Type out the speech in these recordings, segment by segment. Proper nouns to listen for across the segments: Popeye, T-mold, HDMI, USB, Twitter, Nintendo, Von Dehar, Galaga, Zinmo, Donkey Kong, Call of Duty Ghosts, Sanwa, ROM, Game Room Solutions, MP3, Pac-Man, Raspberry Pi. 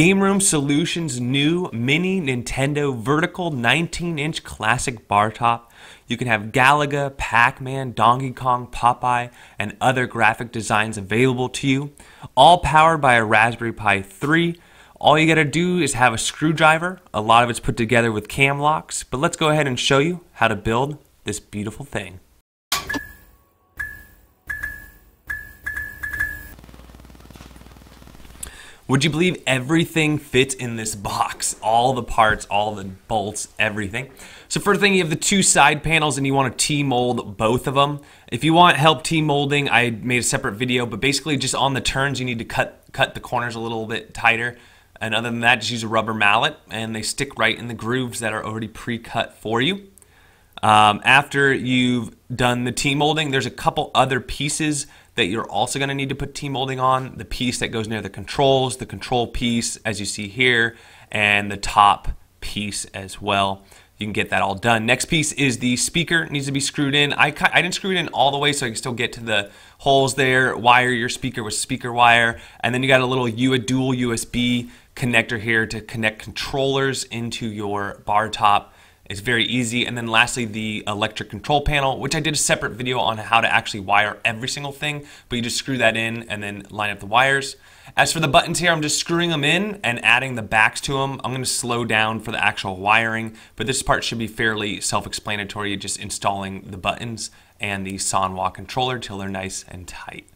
Game Room Solutions' new mini Nintendo vertical 19-inch classic bar top. You can have Galaga, Pac-Man, Donkey Kong, Popeye, and other graphic designs available to you, all powered by a Raspberry Pi 3. All you gotta do is have a screwdriver. A lot of it's put together with cam locks, but let's go ahead and show you how to build this beautiful thing. Would you believe everything fits in this box? All the parts, all the bolts, everything. So first thing, you have the two side panels and you want to T-mold both of them. If you want help T-molding, I made a separate video, but basically just on the turns, you need to cut the corners a little bit tighter. And other than that, just use a rubber mallet and they stick right in the grooves that are already pre-cut for you. After you've done the T-molding, there's a couple other pieces that you're also going to need to put T-molding on. The piece that goes near the controls, the control piece as you see here, and the top piece as well. You can get that all done. Next piece is the speaker. It needs to be screwed in. I didn't screw it in all the way, so I can still get to the holes there. Wire your speaker with speaker wire, and then you got a little dual USB connector here to connect controllers into your bar top. It's very easy. And then lastly, the electric control panel, which I did a separate video on how to actually wire every single thing, but you just screw that in and then line up the wires. As for the buttons here, I'm just screwing them in and adding the backs to them. I'm going to slow down for the actual wiring, but this part should be fairly self-explanatory, just installing the buttons and the Sanwa controller till they're nice and tight.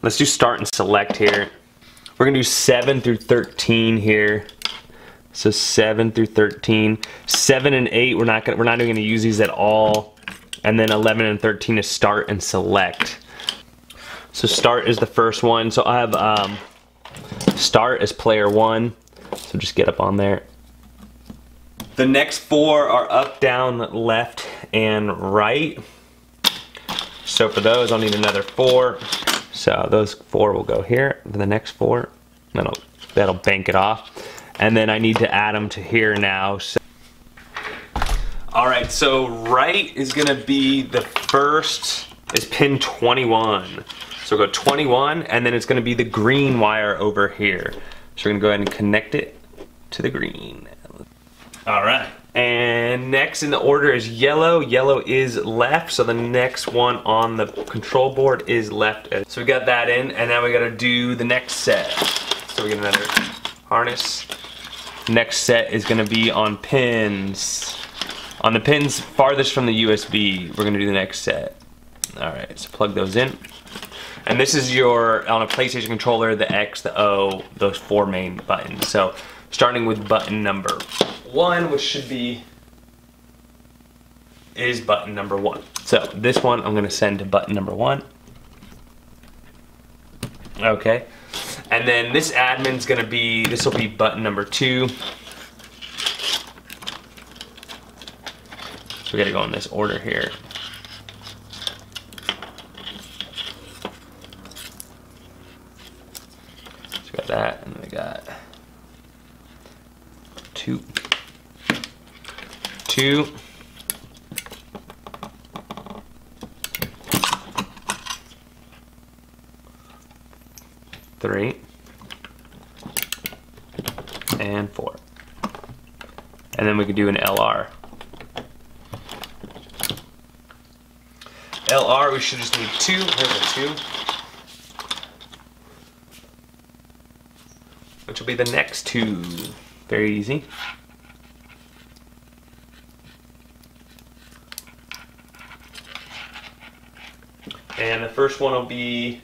Let's do start and select here. We're going to do 7 through 13 here. So 7 through 13, 7 and 8, we're not even going to use these at all, and then 11 and 13 is start and select. So start is the first one. So I have start as player one. So just get up on there. The next four are up, down, left, and right. So for those, I'll need another four. So those four will go here for the next four. That'll bank it off. And then I need to add them to here now. So. All right, so right is gonna be the first, is pin 21. So we'll go 21, and then it's gonna be the green wire over here. So we're gonna go ahead and connect it to the green. All right, and next in the order is yellow. Yellow is left, so the next one on the control board is left. So we got that in, and now we gotta do the next set. So we get another harness. Next set is going to be on pins. On the pins farthest from the USB, we're going to do the next set. All right, so plug those in. And this is your, on a PlayStation controller, the X, the O, those four main buttons. So starting with button number one, which should be, is button number one. So this one I'm going to send to button number one. Okay. And then this admin's gonna be, this will be button number two. So we gotta go in this order here. So we got that, and then we got two. Three and four, and then we could do an LR. We should just need two. Here's a two, which will be the next two. Very easy. And the first one will be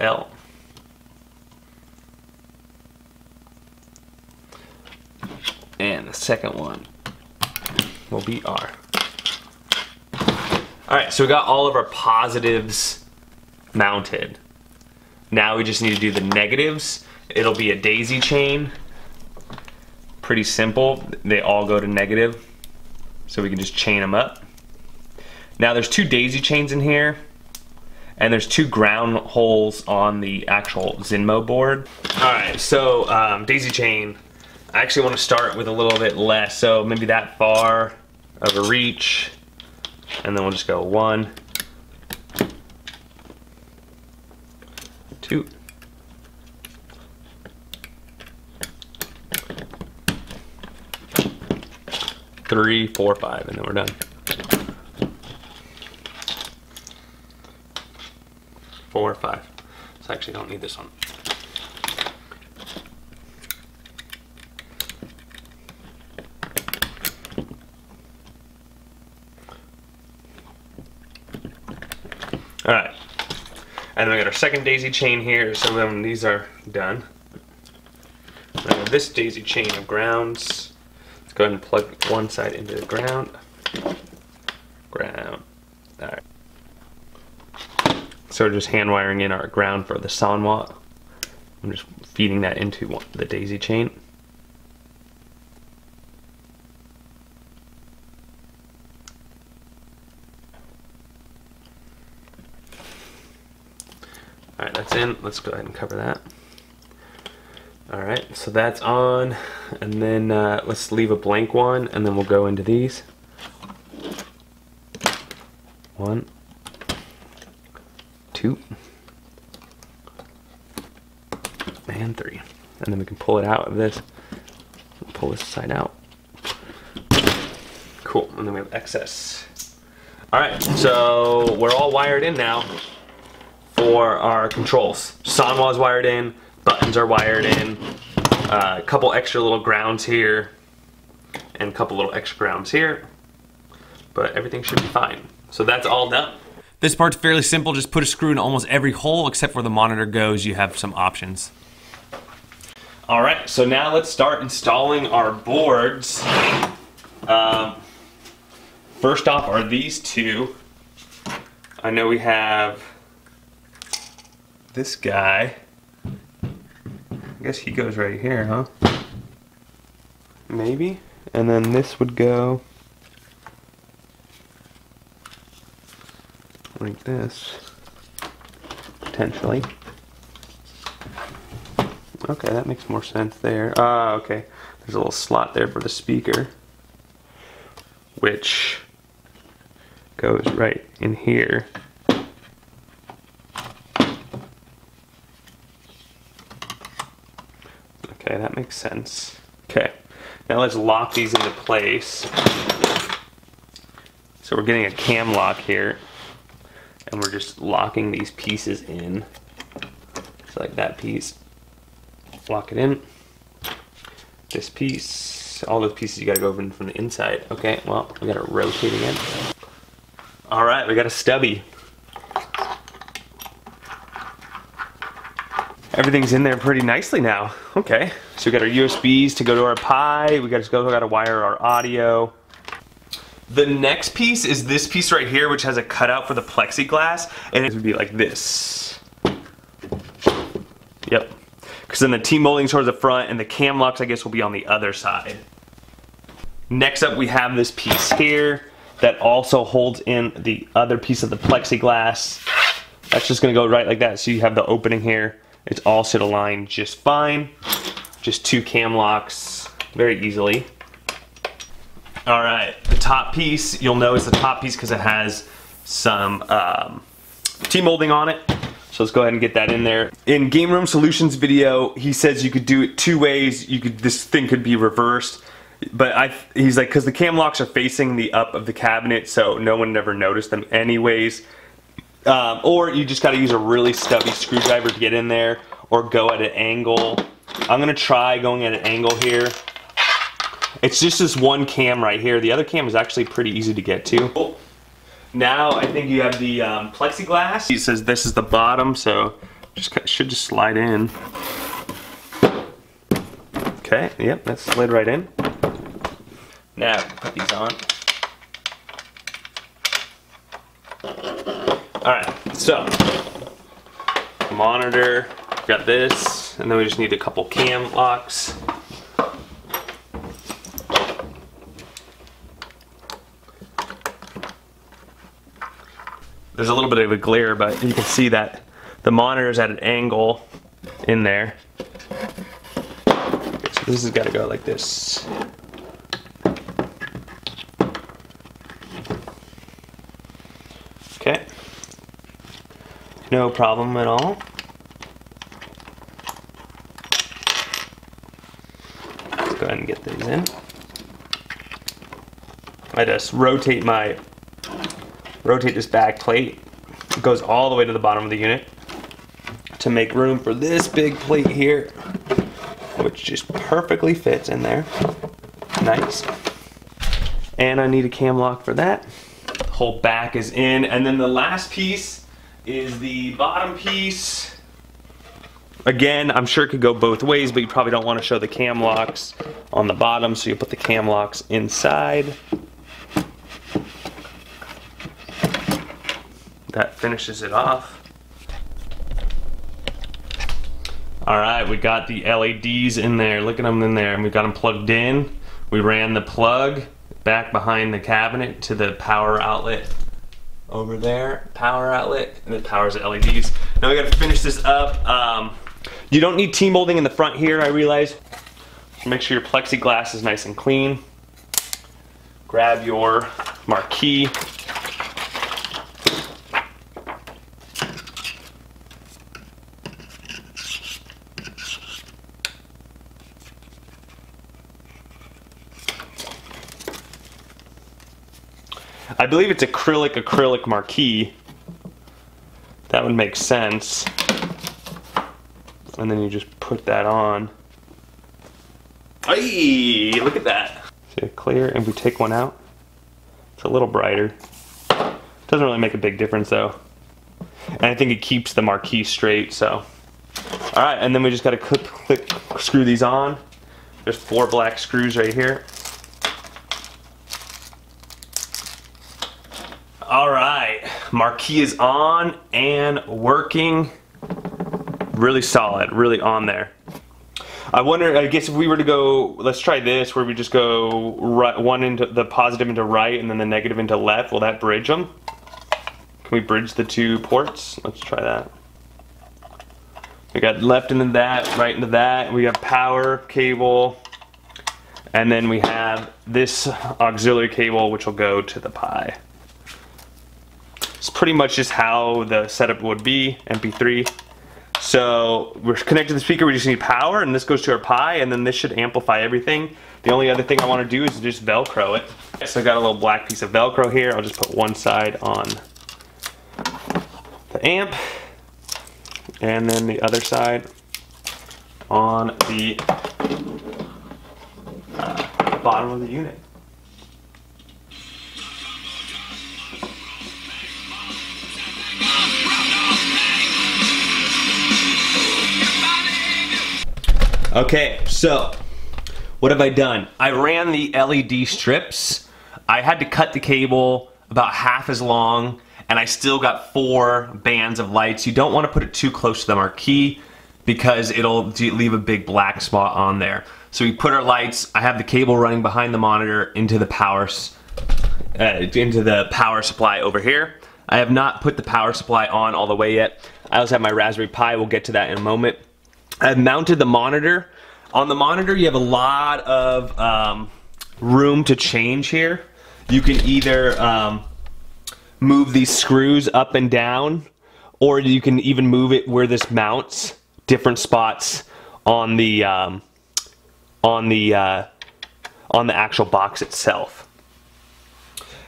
L. And the second one will be R. All right, so we got all of our positives mounted. Now we just need to do the negatives. It'll be a daisy chain. Pretty simple. They all go to negative. So we can just chain them up. Now there's two daisy chains in here. And there's two ground holes on the actual Zinmo board. All right, so daisy chain. I actually want to start with a little bit less, so maybe that far of a reach, and then we'll just go 1, 2, 3, 4, 5, and then we're done. 4, 5. So I actually don't need this one. All right, and then we got our second daisy chain here. So then these are done. Now this daisy chain of grounds, let's go ahead and plug one side into the ground. All right. So we're just hand wiring in our ground for the Sanwa. I'm just feeding that into the daisy chain. All right, that's in. Let's go ahead and cover that. All right, so that's on. And then let's leave a blank one, and then we'll go into these. 1, 2, and 3. And then we can pull it out of this. We'll pull this side out. Cool, and then we have excess. All right, so we're all wired in now. For our controls, Sanwa's wired in, buttons are wired in, a couple extra little grounds here, and a couple little extra grounds here, but everything should be fine. So that's all done. This part's fairly simple. Just put a screw in almost every hole except where the monitor goes. You have some options. All right, so now let's start installing our boards. First off are these two. I know we have this guy, I guess he goes right here, huh? Maybe? And then this would go like this, potentially. Okay, that makes more sense there. Okay. There's a little slot there for the speaker, which goes right in here. Okay, that makes sense. Okay, now let's lock these into place. So we're getting a cam lock here, and we're just locking these pieces in. So like that piece, lock it in. This piece, all those pieces you gotta go open from the inside. Okay, well, we gotta rotate again. All right, we got a stubby. Everything's in there pretty nicely now. Okay, so we got our USBs to go to our Pi. We gotta wire our audio. The next piece is this piece right here, which has a cutout for the plexiglass, and it would be like this. Yep, because then the T-molding towards the front, and the cam locks, I guess, will be on the other side. Next up, we have this piece here that also holds in the other piece of the plexiglass. That's just gonna go right like that, so you have the opening here. It's all should align just fine. Just two cam locks very easily. All right, the top piece, you'll know is the top piece because it has some T-molding on it. So let's go ahead and get that in there. In Game Room Solutions video, he says you could do it two ways. You could, this thing could be reversed, but he's like, because the cam locks are facing the up of the cabinet, so no one ever noticed them anyways. Or you just gotta use a really stubby screwdriver to get in there, or go at an angle. I'm gonna try going at an angle here. It's just this one cam right here. The other cam is actually pretty easy to get to. Oh, now I think you have the plexiglass. It says this is the bottom, so should just slide in. Okay, yep, that slid right in. Now put these on. Alright, so monitor, got this, and then we just need a couple cam locks. There's a little bit of a glare, but you can see that the monitor's at an angle in there. So this has got to go like this. Okay. No problem at all. Let's go ahead and get these in. I just rotate my, rotate this back plate. It goes all the way to the bottom of the unit to make room for this big plate here, which just perfectly fits in there. Nice. And I need a cam lock for that. The whole back is in. And then the last piece is the bottom piece. Again, I'm sure it could go both ways, but you probably don't want to show the cam locks on the bottom, so you put the cam locks inside. That finishes it off. All right, we got the LEDs in there. Look at them in there, and we got them plugged in. We ran the plug back behind the cabinet to the power outlet over there, power outlet, and it powers the LEDs. Now we gotta finish this up. You don't need T-molding in the front here, I realize. So make sure your plexiglass is nice and clean. Grab your marquee. I believe it's acrylic marquee. That would make sense. And then you just put that on. Hey, look at that. See it clear, and we take one out. It's a little brighter. Doesn't really make a big difference though. And I think it keeps the marquee straight, so. All right, and then we just gotta screw these on. There's 4 black screws right here. All right, marquee is on and working. Really solid, really on there. I wonder, I guess if we were to go, let's try this, where we just go right, one into the positive into right and then the negative into left. Will that bridge them? Can we bridge the 2 ports? Let's try that. We got left into that, right into that. We got power cable. And then we have this auxiliary cable, which will go to the Pi. It's pretty much just how the setup would be, MP3. So we're connected to the speaker, we just need power, and this goes to our Pi, and then this should amplify everything. The only other thing I want to do is just Velcro it. So I got a little black piece of Velcro here. I'll just put one side on the amp, and then the other side on the bottom of the unit. Okay, so what have I done? I ran the LED strips. I had to cut the cable about half as long, and I still got 4 bands of lights. You don't want to put it too close to the marquee because it'll leave a big black spot on there. So we put our lights. I have the cable running behind the monitor into the power supply over here. I have not put the power supply on all the way yet. I also have my Raspberry Pi. We'll get to that in a moment. I've mounted the monitor. On the monitor, you have a lot of room to change here. You can either move these screws up and down, or you can even move it where this mounts, different spots on the actual box itself.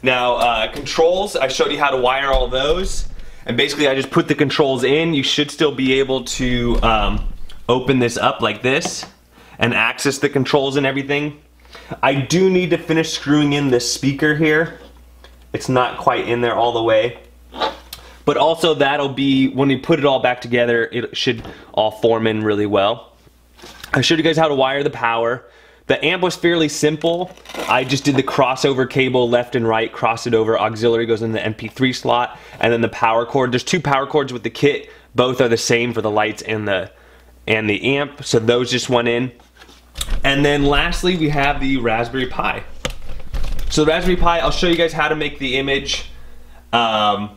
Now, controls, I showed you how to wire all those, and basically I just put the controls in. You should still be able to open this up like this and access the controls and everything. I do need to finish screwing in this speaker here. It's not quite in there all the way, but also that'll be when we put it all back together, it should all form in really well. I showed you guys how to wire the power. The amp was fairly simple. I just did the crossover cable left and right, cross it over, auxiliary goes in the MP3 slot, and then the power cord. There's 2 power cords with the kit. Both are the same for the lights and the amp, so those just went in. And then lastly, we have the Raspberry Pi. So the Raspberry Pi, I'll show you guys how to make the image in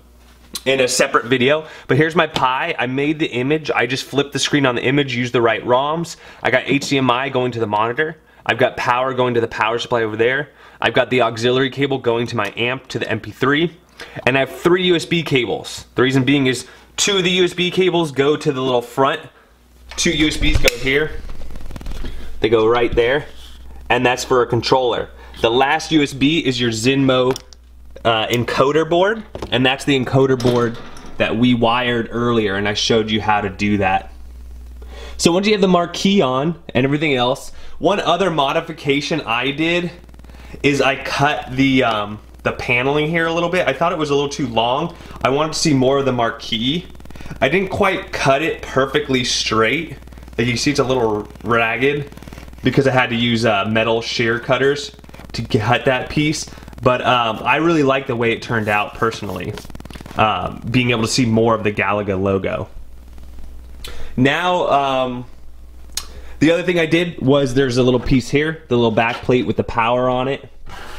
a separate video, but here's my Pi. I made the image. I just flipped the screen on the image, used the right ROMs. I got HDMI going to the monitor. I've got power going to the power supply over there. I've got the auxiliary cable going to my amp to the MP3, and I have 3 USB cables. The reason being is 2 of the USB cables go to the little front. 2 USBs go here, they go right there, and that's for a controller. The last USB is your Zinmo encoder board, and that's the encoder board that we wired earlier, and I showed you how to do that. So once you have the marquee on and everything else, one other modification I did is I cut the paneling here a little bit. I thought it was a little too long. I wanted to see more of the marquee. I didn't quite cut it perfectly straight. Like you see, it's a little ragged because I had to use metal shear cutters to cut that piece. But I really like the way it turned out personally, being able to see more of the Galaga logo. Now, the other thing I did was there's a little piece here, the little back plate with the power on it.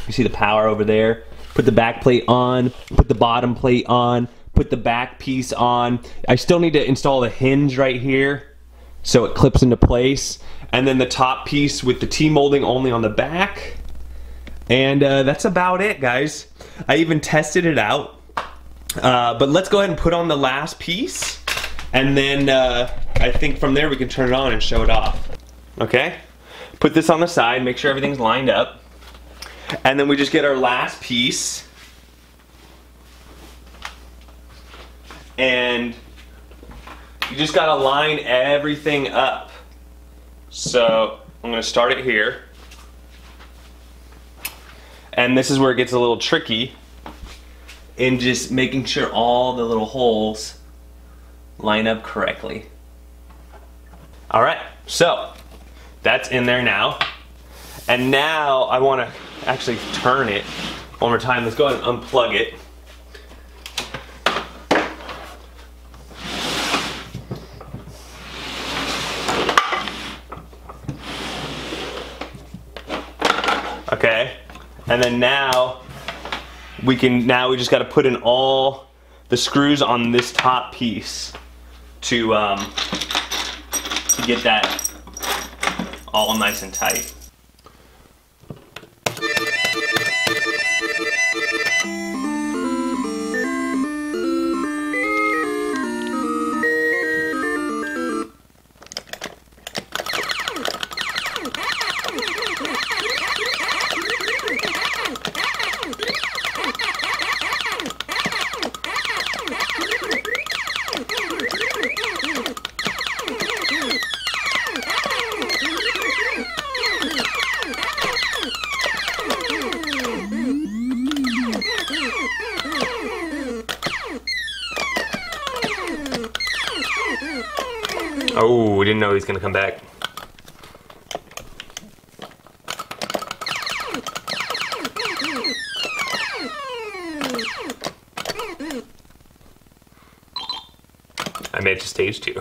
You see the power over there. Put the back plate on, put the bottom plate on, put the back piece on. I still need to install the hinge right here so it clips into place. And then the top piece with the T-molding only on the back. And that's about it, guys. I even tested it out. But let's go ahead and put on the last piece. And then I think from there we can turn it on and show it off. Okay? Put this on the side, make sure everything's lined up. And then we just get our last piece. And you just gotta line everything up. So I'm gonna start it here. And this is where it gets a little tricky in just making sure all the little holes line up correctly. All right, so that's in there now. And now I wanna actually turn it one more time. Let's go ahead and unplug it. Okay, and then now we just gotta put in all the screws on this top piece to get that all nice and tight. Oh, we didn't know he was gonna come back. I made it to stage 2.